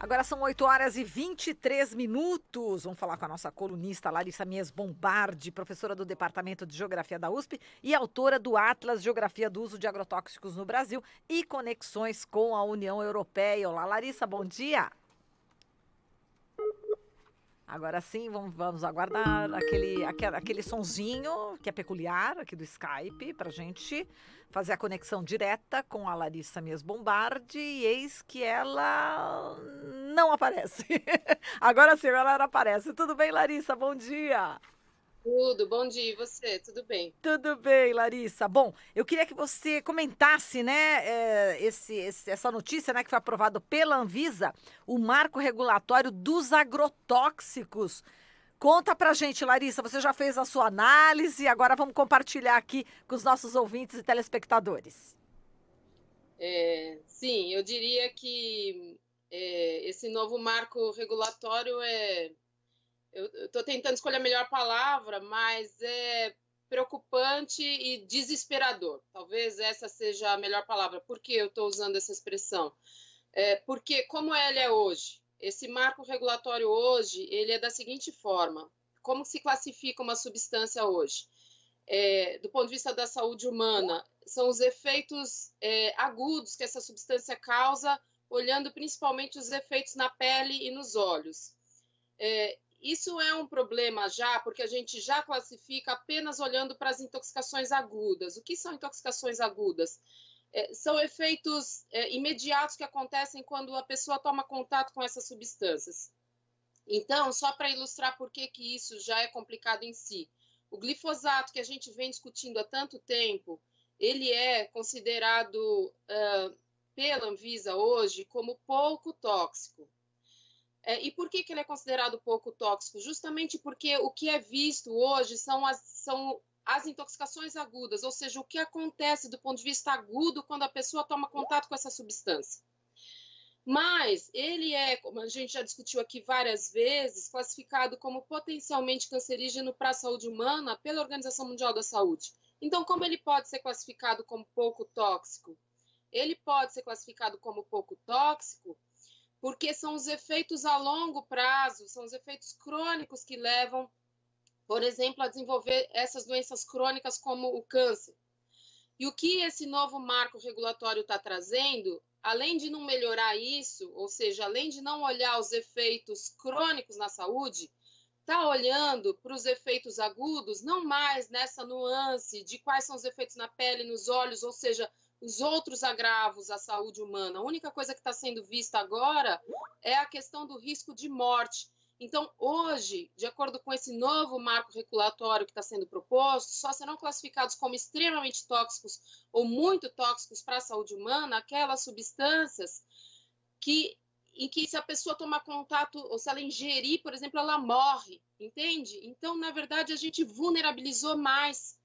Agora são 8 horas e 23 minutos. Vamos falar com a nossa colunista Larissa Mies Bombardi, professora do Departamento de Geografia da USP e autora do Atlas Geografia do Uso de Agrotóxicos no Brasil e Conexões com a União Europeia. Olá, Larissa, bom dia. Agora sim, vamos aguardar aquele sonzinho que é peculiar aqui do Skype para a gente fazer a conexão direta com a Larissa Mies Bombardi, e eis que ela não aparece. Agora sim, ela aparece. Tudo bem, Larissa? Bom dia! Tudo, bom dia. E você? Tudo bem? Tudo bem, Larissa. Bom, eu queria que você comentasse, né, essa notícia, né, que foi aprovado pela Anvisa, o marco regulatório dos agrotóxicos. Conta pra gente, Larissa, você já fez a sua análise, agora vamos compartilhar aqui com os nossos ouvintes e telespectadores. Sim, eu diria que esse novo marco regulatório Eu estou tentando escolher a melhor palavra, mas é preocupante e desesperador. Talvez essa seja a melhor palavra. Por que eu estou usando essa expressão? Porque como ele é hoje, esse marco regulatório hoje, ele é da seguinte forma. Como se classifica uma substância hoje? Do ponto de vista da saúde humana, são os efeitos agudos que essa substância causa, olhando principalmente os efeitos na pele e nos olhos. Isso é um problema já, porque a gente já classifica apenas olhando para as intoxicações agudas. O que são intoxicações agudas? São efeitos imediatos que acontecem quando a pessoa toma contato com essas substâncias. Então, só para ilustrar por que isso já é complicado em si. O glifosato, que a gente vem discutindo há tanto tempo, ele é considerado pela Anvisa hoje como pouco tóxico. E por que ele é considerado pouco tóxico? Justamente porque o que é visto hoje são as intoxicações agudas, ou seja, o que acontece do ponto de vista agudo quando a pessoa toma contato com essa substância. Mas ele é, como a gente já discutiu aqui várias vezes, classificado como potencialmente cancerígeno para a saúde humana pela Organização Mundial da Saúde. Então, como ele pode ser classificado como pouco tóxico? Ele pode ser classificado como pouco tóxico porque são os efeitos a longo prazo, são os efeitos crônicos que levam, por exemplo, a desenvolver essas doenças crônicas como o câncer. E o que esse novo marco regulatório está trazendo, além de não melhorar isso, ou seja, além de não olhar os efeitos crônicos na saúde, está olhando para os efeitos agudos, não mais nessa nuance de quais são os efeitos na pele, nos olhos, ou seja, os outros agravos à saúde humana. A única coisa que está sendo vista agora é a questão do risco de morte. Então, hoje, de acordo com esse novo marco regulatório que está sendo proposto, só serão classificados como extremamente tóxicos ou muito tóxicos para a saúde humana aquelas substâncias em que se a pessoa tomar contato ou se ela ingerir, por exemplo, ela morre, entende? Então, na verdade, a gente vulnerabilizou mais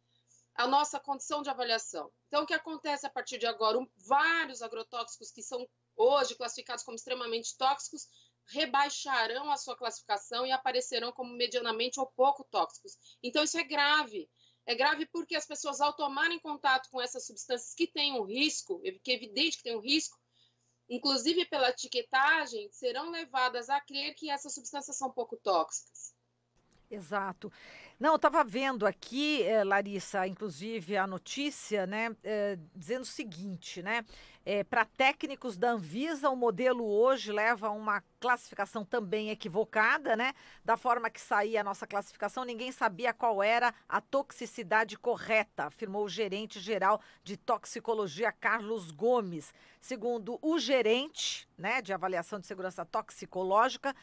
a nossa condição de avaliação. Então, o que acontece a partir de agora? Vários agrotóxicos que são hoje classificados como extremamente tóxicos rebaixarão a sua classificação e aparecerão como medianamente ou pouco tóxicos. Então, isso é grave. É grave porque as pessoas, ao tomarem contato com essas substâncias que têm um risco, que é evidente que tem um risco, inclusive pela etiquetagem, serão levadas a crer que essas substâncias são pouco tóxicas. Exato. Não, eu estava vendo aqui, Larissa, inclusive a notícia, né, dizendo o seguinte, né, para técnicos da Anvisa, o modelo hoje leva a uma classificação também equivocada, né, da forma que saía a nossa classificação, ninguém sabia qual era a toxicidade correta, afirmou o gerente-geral de toxicologia, Carlos Gomes. Segundo o gerente, né, de avaliação de segurança toxicológica,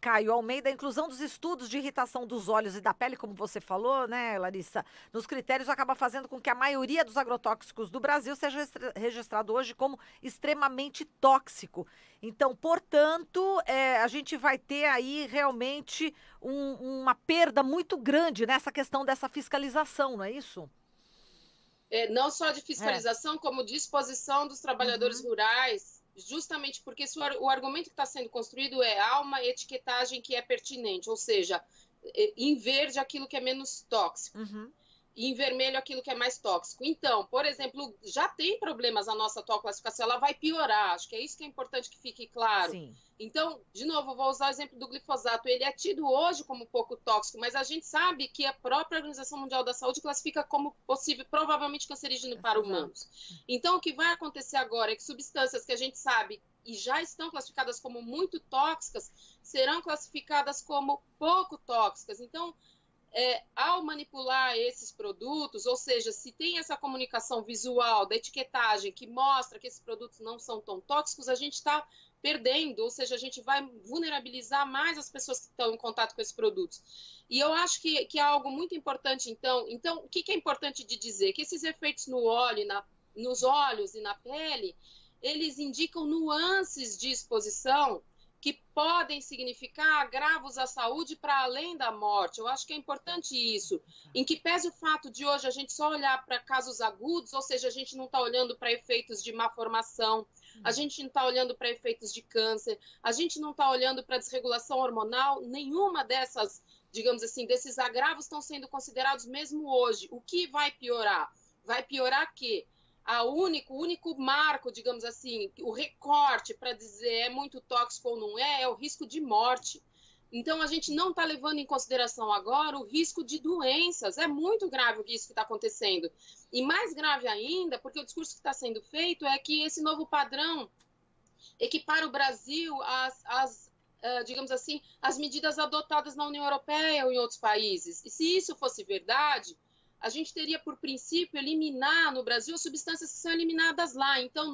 Caio Almeida, a inclusão dos estudos de irritação dos olhos e da pele, como você falou, né, Larissa, nos critérios acaba fazendo com que a maioria dos agrotóxicos do Brasil seja registrado hoje como extremamente tóxico. Então, portanto, a gente vai ter aí realmente uma perda muito grande nessa questão dessa fiscalização, não é isso? Não só de fiscalização, como de exposição dos trabalhadores rurais, justamente porque o argumento que está sendo construído é há uma etiquetagem que é pertinente, ou seja, em verde aquilo que é menos tóxico. e em vermelho aquilo que é mais tóxico. Então, por exemplo, já tem problemas a nossa atual classificação, ela vai piorar, acho que é isso que é importante que fique claro. Sim. Então, de novo, vou usar o exemplo do glifosato, ele é tido hoje como pouco tóxico, mas a gente sabe que a própria Organização Mundial da Saúde classifica como possível, provavelmente cancerígeno para humanos. Então, o que vai acontecer agora é que substâncias que a gente sabe e já estão classificadas como muito tóxicas, serão classificadas como pouco tóxicas. Então, ao manipular esses produtos, ou seja, se tem essa comunicação visual da etiquetagem que mostra que esses produtos não são tão tóxicos, a gente está perdendo, ou seja, a gente vai vulnerabilizar mais as pessoas que estão em contato com esses produtos. E eu acho que é algo muito importante, então o que é importante de dizer? Que esses efeitos no óleo, nos olhos e na pele, eles indicam nuances de exposição que podem significar agravos à saúde para além da morte. Eu acho que é importante isso, em que pese o fato de hoje a gente só olhar para casos agudos, ou seja, a gente não está olhando para efeitos de malformação, a gente não está olhando para efeitos de câncer, a gente não está olhando para desregulação hormonal, nenhuma dessas, digamos assim, desses agravos estão sendo considerados mesmo hoje. O que vai piorar? Vai piorar que o único marco, digamos assim, o recorte para dizer é muito tóxico ou não é, é o risco de morte. Então, a gente não está levando em consideração agora o risco de doenças. É muito grave isso que está acontecendo. E mais grave ainda, porque o discurso que está sendo feito é que esse novo padrão equipara o Brasil às medidas adotadas na União Europeia ou em outros países. E se isso fosse verdade, a gente teria, por princípio, eliminar no Brasil substâncias que são eliminadas lá. Então,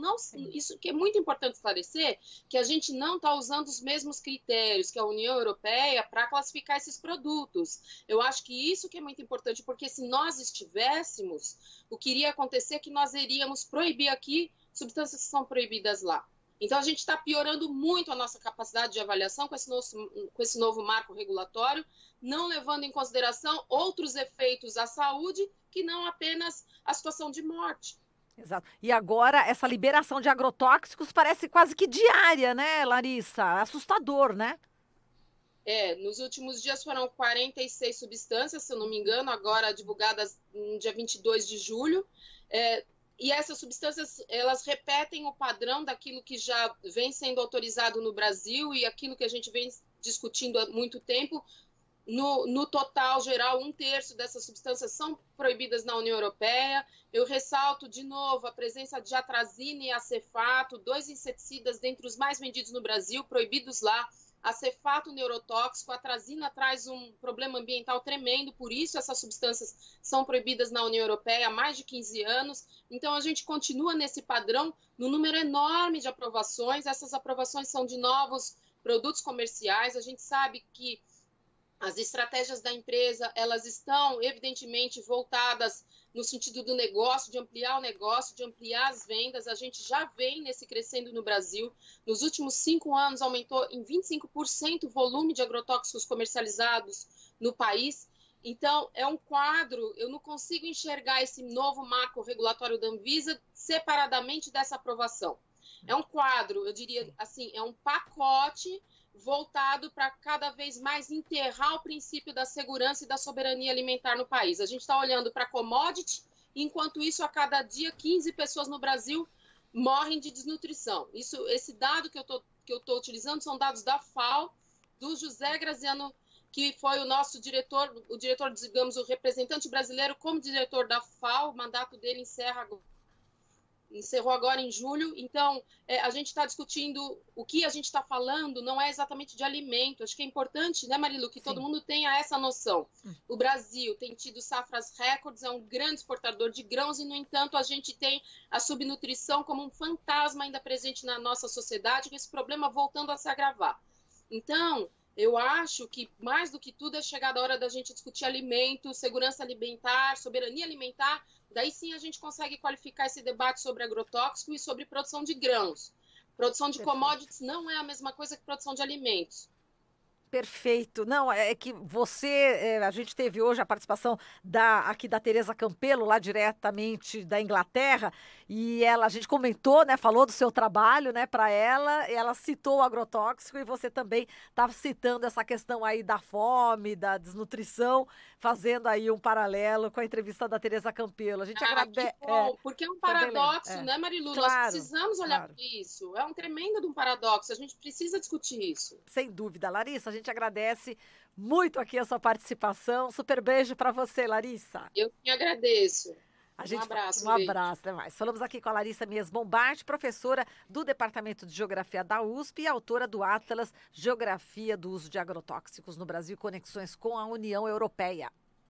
isso que é muito importante esclarecer, que a gente não está usando os mesmos critérios que a União Europeia para classificar esses produtos. Eu acho que isso que é muito importante, porque se nós estivéssemos, o que iria acontecer é que nós iríamos proibir aqui substâncias que são proibidas lá. Então, a gente está piorando muito a nossa capacidade de avaliação com esse novo marco regulatório, não levando em consideração outros efeitos à saúde, que não apenas a situação de morte. Exato. E agora, essa liberação de agrotóxicos parece quase que diária, né, Larissa? Assustador, né? Nos últimos dias foram 46 substâncias, se eu não me engano, agora divulgadas no dia 22 de julho, e essas substâncias, elas repetem o padrão daquilo que já vem sendo autorizado no Brasil e aquilo que a gente vem discutindo há muito tempo. No total geral, 1/3 dessas substâncias são proibidas na União Europeia. Eu ressalto de novo a presença de atrazina e acefato, 2 inseticidas dentre os mais vendidos no Brasil, proibidos lá. Acefato neurotóxico, atrazina traz um problema ambiental tremendo, por isso essas substâncias são proibidas na União Europeia há mais de 15 anos. Então a gente continua nesse padrão, no número enorme de aprovações. Essas aprovações são de novos produtos comerciais. A gente sabe que as estratégias da empresa, elas estão evidentemente voltadas no sentido do negócio, de ampliar o negócio, de ampliar as vendas. A gente já vem nesse crescendo no Brasil. Nos últimos 5 anos aumentou em 25% o volume de agrotóxicos comercializados no país. Então, é um quadro, eu não consigo enxergar esse novo marco regulatório da Anvisa separadamente dessa aprovação. É um quadro, eu diria assim, é um pacote voltado para cada vez mais enterrar o princípio da segurança e da soberania alimentar no país. A gente está olhando para commodity, enquanto isso, a cada dia, 15 pessoas no Brasil morrem de desnutrição. Esse dado que eu estou utilizando são dados da FAO, do José Graziano, que foi o nosso diretor, digamos, o representante brasileiro como diretor da FAO. O mandato dele encerrou agora em julho. Então, a gente está discutindo, o que a gente está falando não é exatamente de alimento. Acho que é importante, né, Marilu, que todo mundo tenha essa noção. O Brasil tem tido safras recordes, é um grande exportador de grãos e, no entanto, a gente tem a subnutrição como um fantasma ainda presente na nossa sociedade, com esse problema voltando a se agravar. Então, eu acho que, mais do que tudo, é chegada a hora da gente discutir alimento, segurança alimentar, soberania alimentar. Daí sim a gente consegue qualificar esse debate sobre agrotóxico e sobre produção de grãos. Produção de commodities não é a mesma coisa que produção de alimentos. Perfeito. Não, é que a gente teve hoje a participação aqui da Tereza Campelo, lá diretamente da Inglaterra, e a gente comentou, né, falou do seu trabalho, né, para ela, e ela citou o agrotóxico, e você também estava citando essa questão aí da fome, da desnutrição, fazendo aí um paralelo com a entrevista da Tereza Campelo. A gente agradece. Porque é um paradoxo, né, Marilu? Claro, nós precisamos olhar para isso. É um tremendo de um paradoxo, a gente precisa discutir isso. Sem dúvida, Larissa, a gente agradece muito aqui a sua participação. Super beijo para você, Larissa. Eu que agradeço. Um abraço, até mais. Falamos aqui com a Larissa Mies Bombardi, professora do Departamento de Geografia da USP e autora do Atlas Geografia do Uso de Agrotóxicos no Brasil e Conexões com a União Europeia.